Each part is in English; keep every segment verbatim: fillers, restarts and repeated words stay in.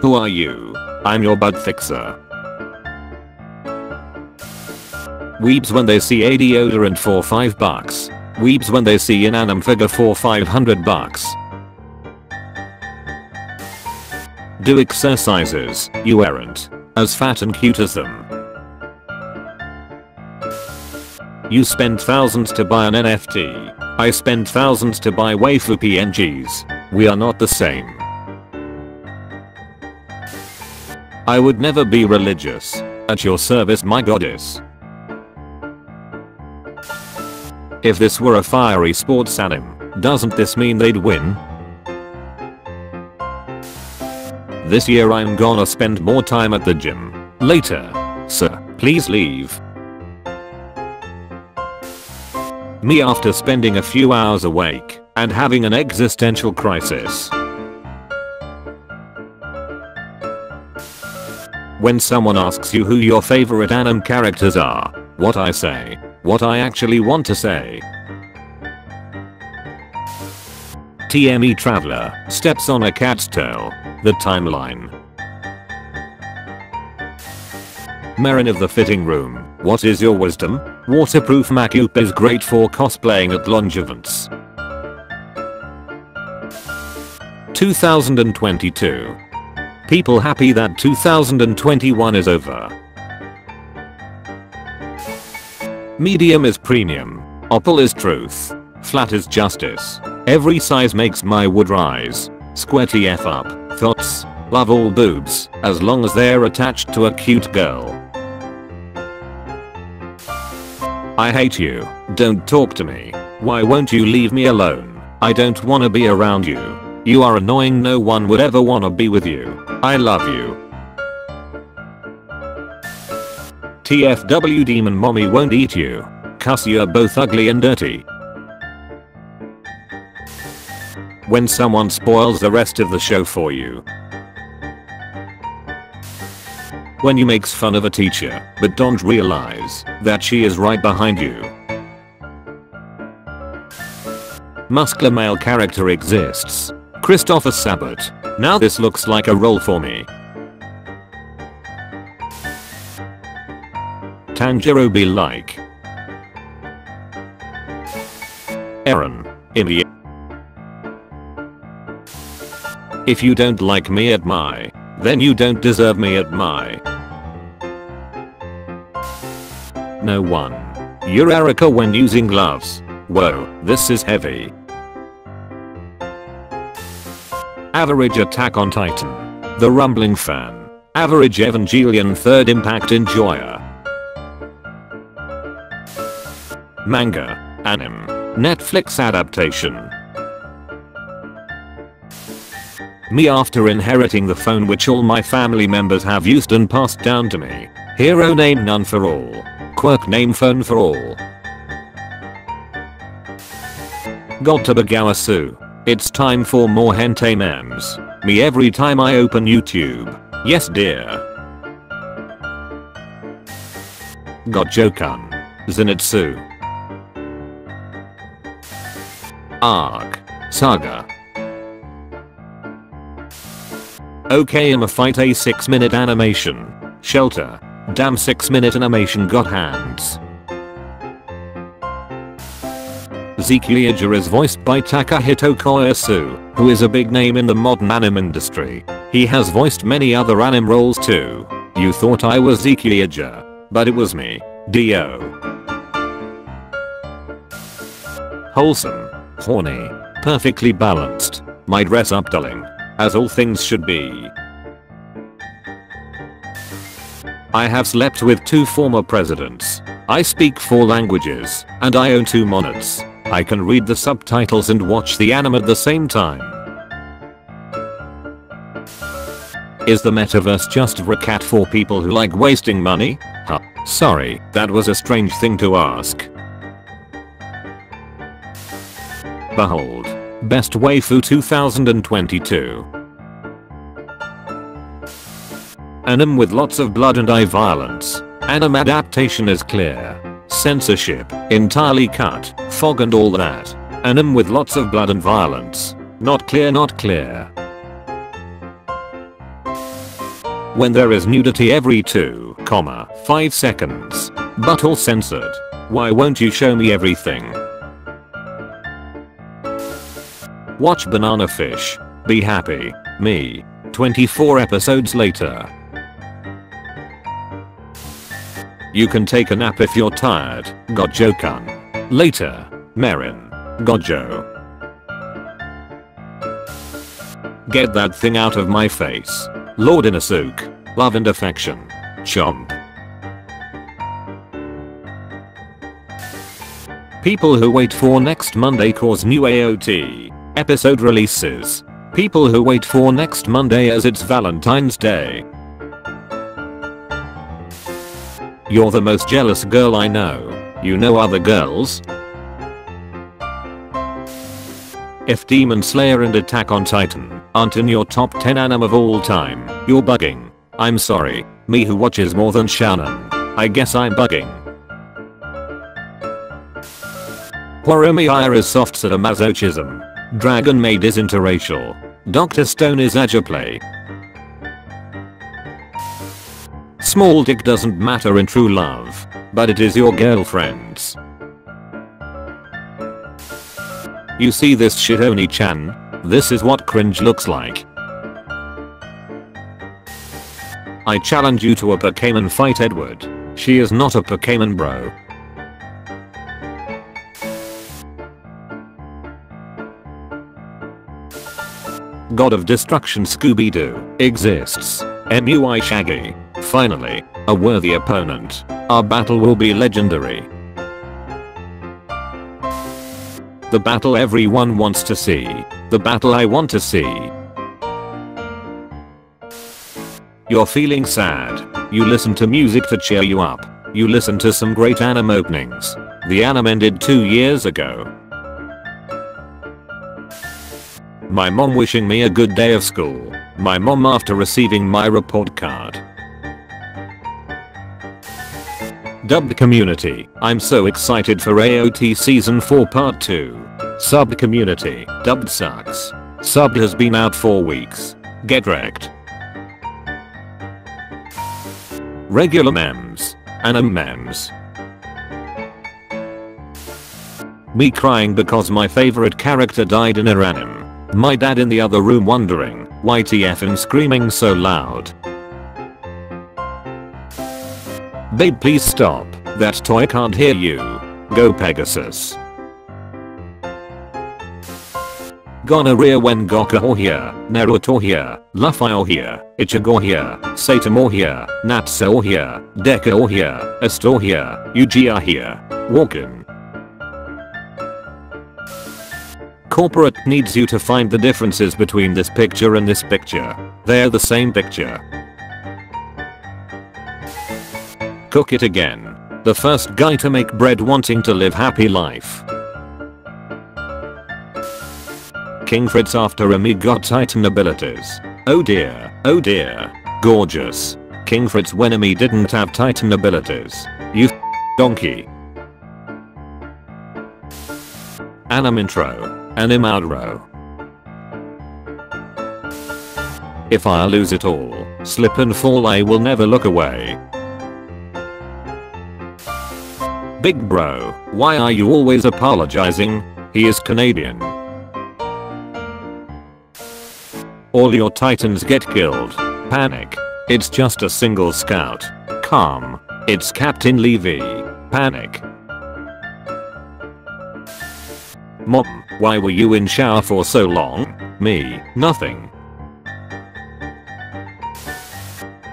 Who are you? I'm your bug fixer. Weeps when they see a deodorant for five bucks. Weeps when they see an anime figure for five hundred bucks. Do exercises, you aren't as fat and cute as them. You spend thousands to buy an N F T. I spend thousands to buy waifu P N Gs. We are not the same. I would never be religious. At your service, my goddess. If this were a fiery sports anime, doesn't this mean they'd win? This year I'm gonna spend more time at the gym. Later. Sir, please leave. Me after spending a few hours awake and having an existential crisis. When someone asks you who your favorite anime characters are, what I say, what I actually want to say. T M E Traveler steps on a cat's tail. The timeline. Marin of the fitting room, what is your wisdom? Waterproof Makup is great for cosplaying at Longevants. two thousand twenty-two. People happy that two thousand twenty-one is over. Medium is premium. Opal is truth. Flat is justice. Every size makes my wood rise. Square T F up. Thoughts. Love all boobs, as long as they're attached to a cute girl. I hate you. Don't talk to me. Why won't you leave me alone? I don't wanna be around you. You are annoying. No one would ever wanna be with you. I love you. T F W Demon Mommy won't eat you. Cuss, you're both ugly and dirty. When someone spoils the rest of the show for you. When you makes fun of a teacher, but don't realize that she is right behind you. Muscular male character exists. Christopher Sabbat. Now this looks like a role for me. Tanjiro be like. Eren. India. If you don't like me at my, then you don't deserve me at my. No one. You're Erica when using gloves. Whoa, this is heavy. Average Attack on Titan. The Rumbling Fan. Average Evangelion Third Impact Enjoyer. Manga. Anime. Netflix adaptation. Me after inheriting the phone which all my family members have used and passed down to me. Hero name none for all. Quirk name phone for all. Got to be Gowasu. It's time for more hentai memes. Me every time I open YouTube. Yes dear. Gojo-kun. Zenitsu. Arc. Saga. Okay, I'ma fight a six minute animation. Shelter. Damn six minute animation got hands. Zeke Yeager is voiced by Takahito Koyasu, who is a big name in the modern anime industry. He has voiced many other anime roles too. You thought I was Zeke Yeager, but it was me, D O Wholesome, horny, perfectly balanced, my dress up darling, as all things should be. I have slept with two former presidents. I speak four languages, and I own two monods. I can read the subtitles and watch the anime at the same time. Is the metaverse just Vracat for people who like wasting money? Huh. Sorry, that was a strange thing to ask. Behold. Best Waifu two thousand twenty-two. Anime with lots of blood and eye violence. Anime adaptation is clear. Censorship, entirely cut, fog and all that. Anime with lots of blood and violence. Not clear, not clear. when there is nudity every two, five seconds. But all censored. Why won't you show me everything? Watch Banana Fish. Be happy. Me. twenty-four episodes later. You can take a nap if you're tired. Gojo-kun. Later. Merin. Gojo. Get that thing out of my face. Lord Inosuke. Love and affection. Chomp. People who wait for next Monday cause new A O T episode releases. People who wait for next Monday as it's Valentine's Day. You're the most jealous girl I know. You know other girls? If Demon Slayer and Attack on Titan aren't in your top ten anime of all time, you're bugging. I'm sorry, me who watches more than Shannon. I guess I'm bugging. Horimiya is soft sadomasochism. Dragon Maid is interracial. Doctor Stone is agiplay. Small dick doesn't matter in true love, but it is your girlfriend's. You see this shit Oni-chan? This is what cringe looks like. I challenge you to a Pokémon fight, Edward. She is not a Pokémon, bro. God of Destruction Scooby-Doo exists. M U I Shaggy. Finally, a worthy opponent. Our battle will be legendary. The battle everyone wants to see. The battle I want to see. You're feeling sad. You listen to music to cheer you up. You listen to some great anime openings. The anime ended two years ago. My mom wishing me a good day of school. My mom after receiving my report card. Dubbed Community. I'm so excited for A O T season four part two. Subbed Community. Dubbed sucks. Subbed has been out four weeks. Get wrecked. Regular memes. Anime memes. Me crying because my favorite character died in an anime. My dad in the other room wondering, Y T F and screaming so loud. Babe please stop, that toy can't hear you. Go Pegasus. Gonorrhea when Gokaiou here, Naruto here, Luffy here, Ichigo here, Saitama here, Natsuo here, Deku here, Astor here, Uchiha here. Walkin'. Corporate needs you to find the differences between this picture and this picture. They're the same picture. Cook it again. The first guy to make bread wanting to live happy life. King Fritz after Ami got Titan abilities. Oh dear, oh dear. Gorgeous. King Fritz when Ami didn't have Titan abilities. You f donkey. Anime intro. Anime outro. If I lose it all, slip and fall, I will never look away. Big bro, why are you always apologizing? He is Canadian. All your titans get killed. Panic. It's just a single scout. Calm. It's Captain Levy. Panic. Mom. Why were you in shower for so long? Me, nothing.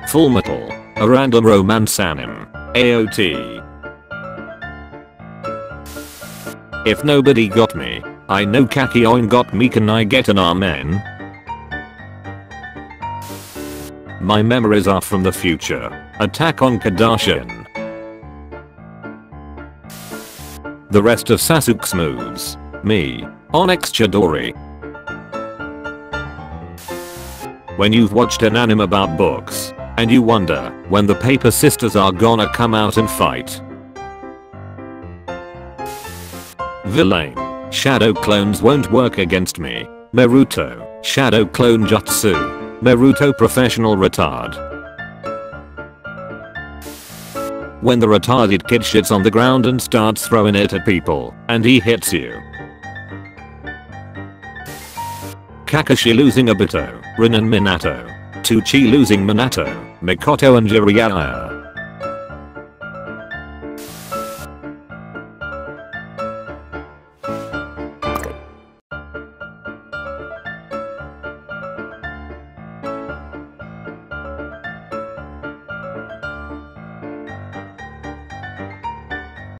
Full Metal, a random romance anime. A O T. If nobody got me, I know Kakyoin got me. Can I get an amen? My memories are from the future. Attack on Kardashian. The rest of Sasuke's moves. Me. Onyx Chidori. When you've watched an anime about books, and you wonder when the paper sisters are gonna come out and fight. Villain. Shadow clones won't work against me. Naruto. Shadow clone jutsu. Naruto professional retard. when the retarded kid shits on the ground and starts throwing it at people, and he hits you. Kakashi losing Obito, Rin and Minato. Tsuchi losing Minato, Mikoto and Jiraiya.